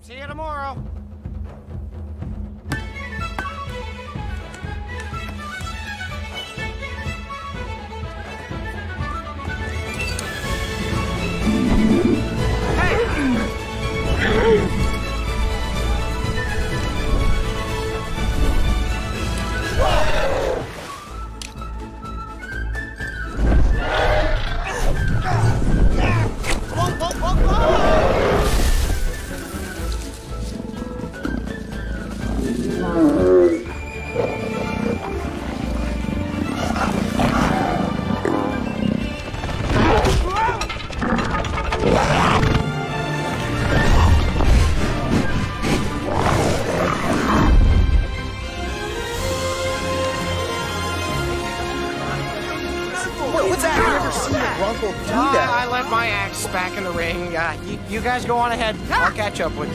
See you tomorrow. You guys go on ahead. I'll catch up with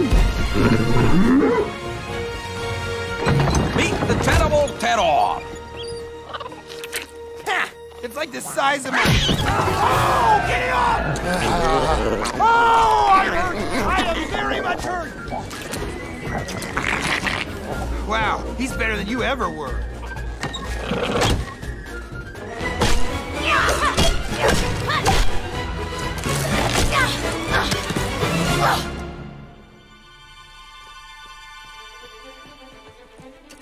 you.